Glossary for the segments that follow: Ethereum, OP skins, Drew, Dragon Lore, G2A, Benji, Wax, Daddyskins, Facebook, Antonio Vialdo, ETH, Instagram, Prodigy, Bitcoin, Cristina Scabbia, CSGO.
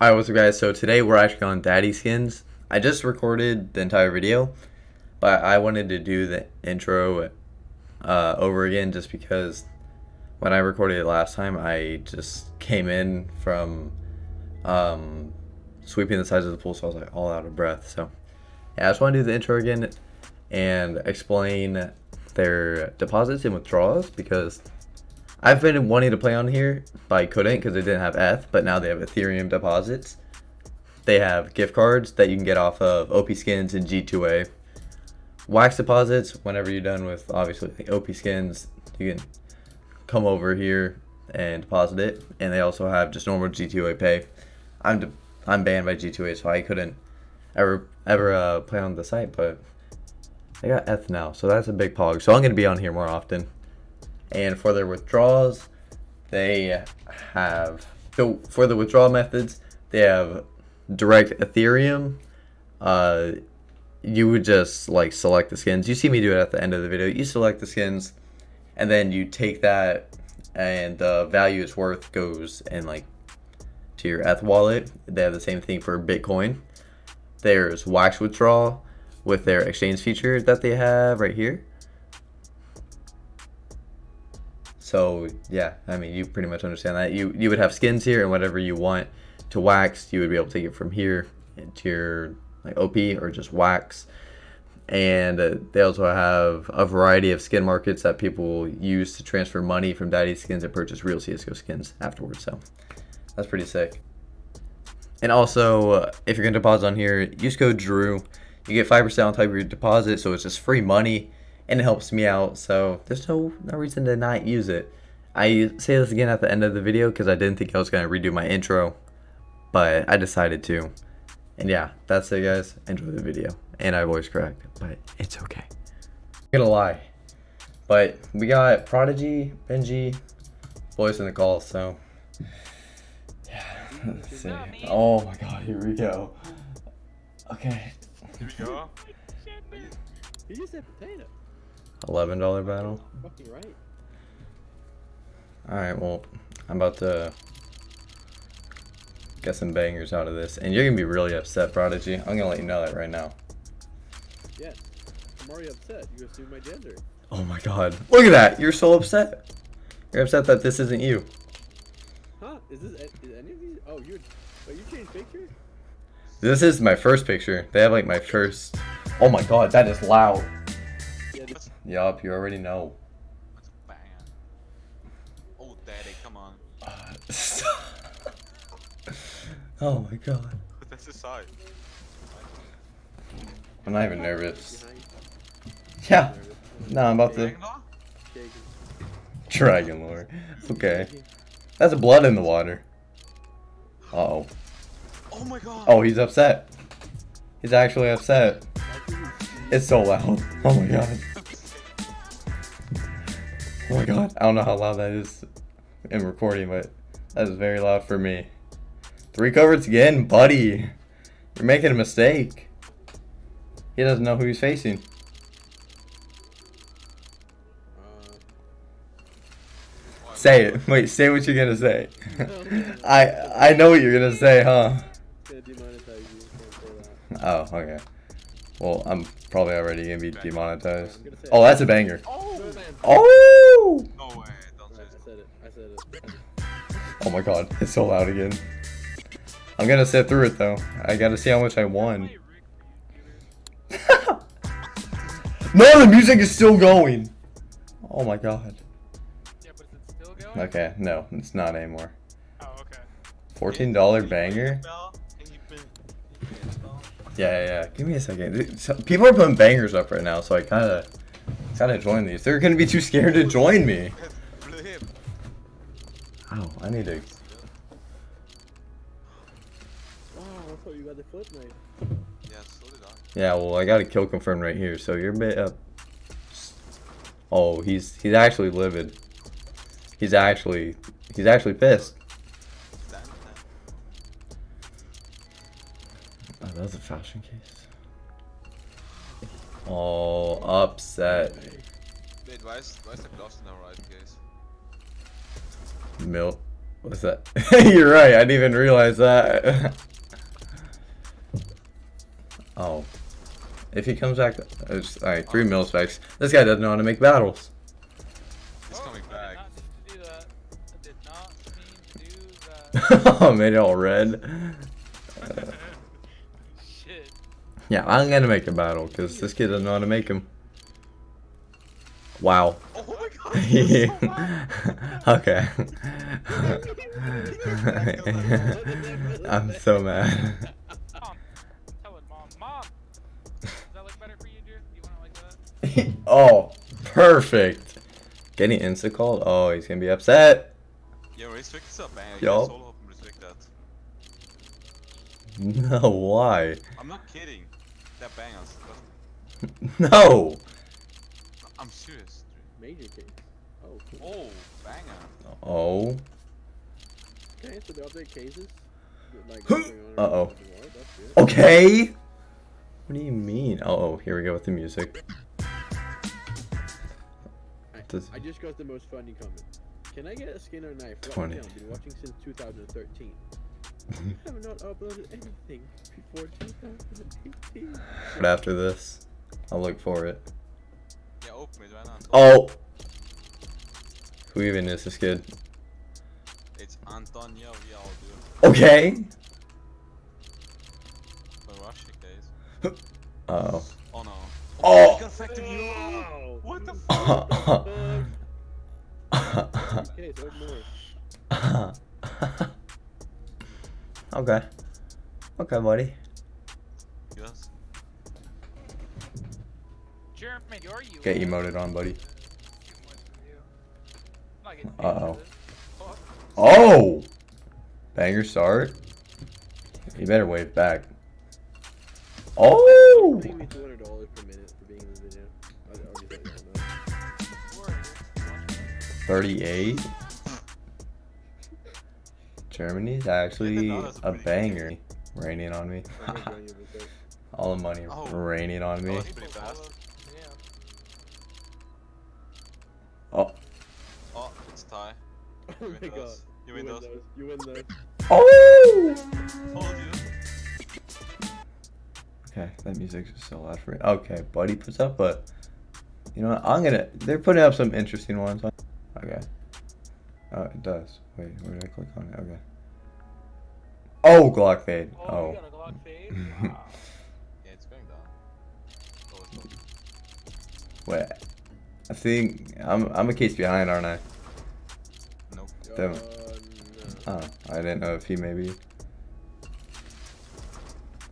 Alright, what's up guys? So today we're actually on Daddyskins. I just recorded the entire video, but I wanted to do the intro over again just because when I recorded it last time, I just came in from sweeping the sides of the pool, so I was like all out of breath. So yeah, I just want to do the intro again and explain their deposits and withdrawals because I've been wanting to play on here, but I couldn't because they didn't have ETH, but now they have Ethereum deposits. They have gift cards that you can get off of OP skins and G2A. Wax deposits, whenever you're done with, obviously, the OP skins, you can come over here and deposit it. And they also have just normal G2A pay. I'm banned by G2A, so I couldn't ever play on the site, but they got ETH now, so that's a big pog. So I'm going to be on here more often. And for their withdrawals, they have, so for the withdrawal methods, they have direct Ethereum. You would just like select the skins. You see me do it at the end of the video. You select the skins and then you take that and the value it's worth goes and like to your ETH wallet. They have the same thing for Bitcoin. There's Wax withdrawal with their exchange feature that they have right here. So yeah, I mean, you pretty much understand that. You would have skins here, and whatever you want to wax, you would be able to take it from here to your like OP or just wax. And they also have a variety of skin markets that people use to transfer money from Daddy skins and purchase real CSGO skins afterwards. So that's pretty sick. And also, if you're gonna deposit on here, use code Drew. You get 5% on top of your deposit, so it's just free money. And it helps me out, so there's no reason to not use it. I say this again at the end of the video because I didn't think I was going to redo my intro, but I decided to. And yeah, that's it guys. Enjoy the video. And I voice cracked, but it's okay. I'm gonna lie, but we got Prodigy, Benji, voice in the call, so yeah, let's see. Oh my god, here we go. Okay. Here we go. You just said potato. $11 battle. Fucking right. All right, well, I'm about to get some bangers out of this, and you're gonna be really upset, Prodigy. I'm gonna let you know that right now. Yes, I'm already upset. You assumed my gender. Oh my god! Look at that. You're so upset. You're upset that this isn't you. Huh? Is any of these? Oh, you changed picture? This is my first picture. They have like my first. Oh my god, that is loud. Yup, you already know. That's a bang. Oh, daddy, come on. Oh my god. Put this aside. I'm not even nervous. Yeah. No, I'm about to. Dragon Lore. Okay. That's blood in the water. Uh oh. Oh my god. Oh, he's upset. He's actually upset. It's so loud. Oh my god. Oh my god, I don't know how loud that is in recording, but that is very loud for me. 3 coverts again, buddy. You're making a mistake. He doesn't know who he's facing. Say it. Wait, say what you're gonna say. I know what you're gonna say, huh? Oh, okay. Well, I'm probably already gonna be demonetized. Oh, that's a banger. Oh! No way, don't say it. I said it. Oh my god, it's so loud again. I'm gonna sit through it though. I gotta see how much I won. No, the music is still going! Oh my god. Yeah, but it's still going? Okay, no, it's not anymore. Oh, okay. $14 banger? Yeah. Give me a second. Dude, people are putting bangers up right now, so I gotta join these. They're gonna be too scared to join me. Oh, I need to. Yeah, well, I got a kill confirmed right here, so you're a bit up. Oh, he's actually livid. He's actually pissed. That was a fashion case. Oh, upset. Wait, why is the gloves in the right case? Milk. What's that? You're right, I didn't even realize that. Oh. If he comes back, it's like 3 mil specs. This guy doesn't know how to make battles. He's coming back. Oh, made it all red. Shit. Yeah, I'm gonna make a battle because this kid doesn't know how to make him. Wow. Oh my god. Okay. I'm so mad. Oh, perfect. Getting insta called. Oh, he's gonna be upset. Yeah, respect this up, man. Yo. Guys all respect that. No, why? I'm not kidding. That bang us. No. I'm serious. Major case. Oh. Cool. Oh, banger. Oh. Can I answer the update cases? Like, uh-oh. Okay. What do you mean? Oh, here we go with the music. I just got the most funny comment. Can I get a skin or knife? 20. I've been watching since 2013. I have not uploaded anything before 2018. But after this, I'll look for it. Yeah, open it right now. Oh! Who even is this kid? It's Antonio Vialdo. Okay! Uh-oh. Oh no. Oh! Oh. What the fuck? Okay, there's more. Okay. Okay, buddy. Yes. German, are you? Get emoted on, buddy. Uh-oh. Oh! Banger start. You better wave back. Oh! Pay me $200 per minute for being in the video. I'll just let you know. 38? Germany's actually a banger. Raining on me. All the money raining on me. Oh. Oh, it's tie. Oh my god. You win those. You win those. Oh! Oh, dude. Okay, that music's just so loud for me. Okay, buddy puts up, but you know what? They're putting up some interesting ones. Okay. Oh, it does. Wait, where did I click on it? Okay. Oh, Glock fade. Oh. Oh. You got a Glock fade? Wow. Yeah, it's going down. Oh, it's going. Wait. I think I'm a case behind, aren't I? Nope. Damn. No. Oh, I didn't know if he maybe.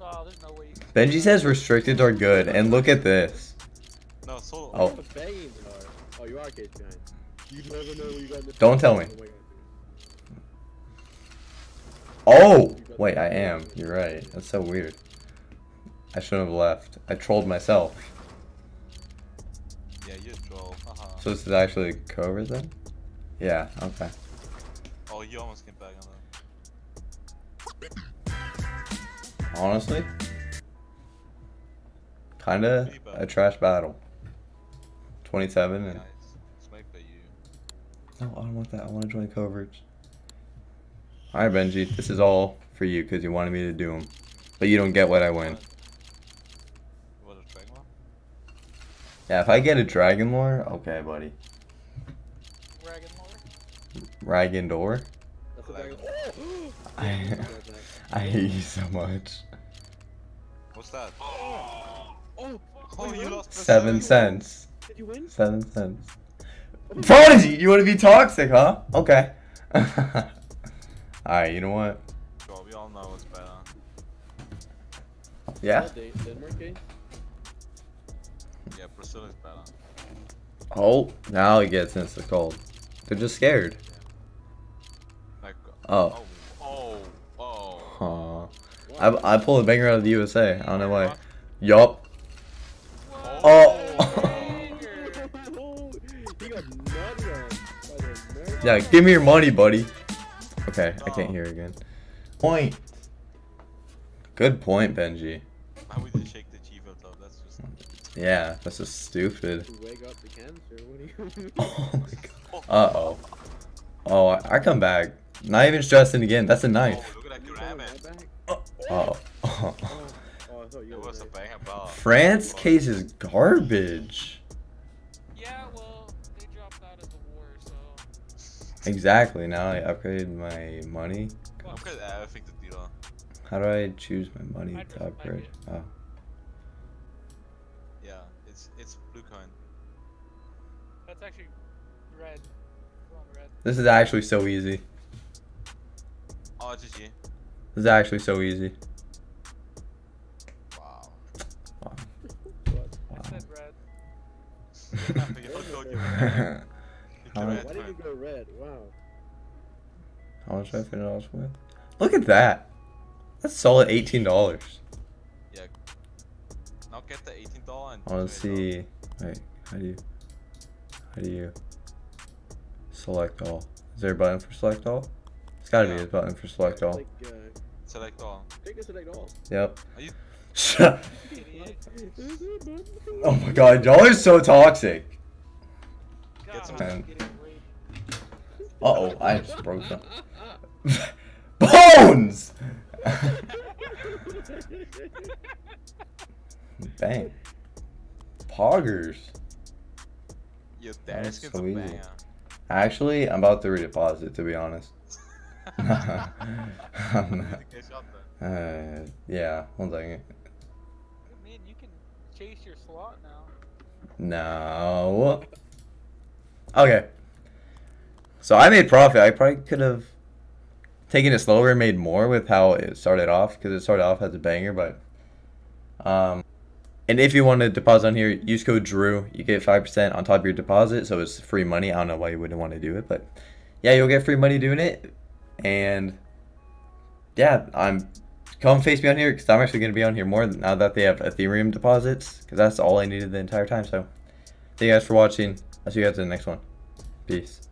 Oh, there's no way. Benji says restricted are good, and look at this. No, solo. Oh. Oh, you are case behind. You never know where you got the. Don't tell me. Oh! Wait, I am. You're right. That's so weird. I shouldn't have left. I trolled myself. Yeah, you're a troll. Uh-huh. So this is actually cover then? Yeah, okay. Oh, you almost came back on that. Honestly, kinda a trash battle. 27 and. No, I don't want that. I want to join coverage. Alright, Benji, this is all for you because you wanted me to do them, but you don't get what I win. What a dragon lore? Yeah, if I get a dragon lore, okay, buddy. Dragon lore. Dragon door. That's a dragon. I hate you so much. What's that? Oh, you lost 7 cents. Did you win? 7 cents. Prodigy, you want to be toxic, huh? Okay. Alright, you know what? Well, we all know what's better. Yeah? Yeah, Brazil is better. Oh, now he gets into the cold. They're just scared. Oh. Oh. I pulled a banger out of the USA. I don't know why. Yup. Oh. Yeah, give me your money, buddy. Okay, I can't hear again. Point. Good point, Benji. I would just shake the Chivo though. That's just. Yeah, that's just stupid. Wake up the cancer. What are you? Oh my god. Uh oh. Oh, I come back. Not even stressing again. That's a knife. Oh, look at that grab it. Oh. France case is garbage. Yeah, well, they dropped out of the war, so. Exactly. Now I upgraded my money. Upgrade everything to deal. How do I choose my money to upgrade? Oh. Yeah, it's blue coin. That's actually red. This is actually so easy. Oh, GG. This is actually so easy. Wow. Wow. I said red. Why did you go red? Wow. How much did I finish off with? Look at that. That's solid $18. Yeah. Now get the $18. I want to see. Wait, how do you select all? Is there a button for select all? It's gotta be a button for select all. Select all. Select all. Yep. Are you oh my god, y'all are so toxic. Uh oh, I just broke them. Bones! Bang. Poggers. Yo, that's so easy. Bang. Actually, I'm about to redeposit, to be honest. Yeah, one second. Man, you can chase your slot now. No. Okay. So I made profit. I probably could have taken it slower and made more with how it started off, because it started off as a banger, but... And if you want to deposit on here, use code Drew. You get 5% on top of your deposit, so it's free money. I don't know why you wouldn't want to do it, but yeah, you'll get free money doing it. And yeah, come face me on here, because I'm actually going to be on here more now that they have Ethereum deposits, because that's all I needed the entire time. So thank you guys for watching. I'll see you guys in the next one. Peace.